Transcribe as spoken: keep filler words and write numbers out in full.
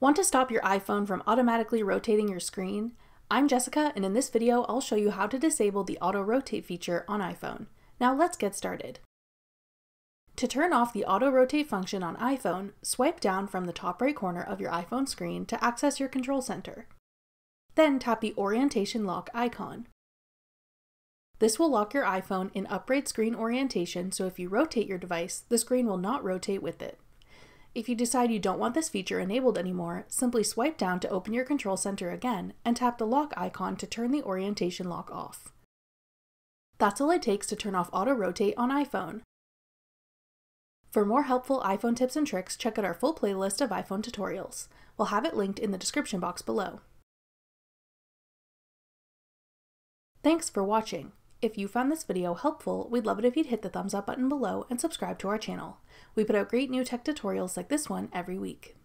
Want to stop your iPhone from automatically rotating your screen? I'm Jessica, and in this video I'll show you how to disable the auto rotate feature on iPhone. Now let's get started. To turn off the auto rotate function on iPhone, swipe down from the top right corner of your iPhone screen to access your control center. Then tap the orientation lock icon. This will lock your iPhone in upright screen orientation, so if you rotate your device, the screen will not rotate with it. If you decide you don't want this feature enabled anymore, simply swipe down to open your control center again and tap the lock icon to turn the orientation lock off. That's all it takes to turn off auto-rotate on iPhone. For more helpful iPhone tips and tricks, check out our full playlist of iPhone tutorials. We'll have it linked in the description box below. Thanks for watching. If you found this video helpful, we'd love it if you'd hit the thumbs up button below and subscribe to our channel. We put out great new tech tutorials like this one every week.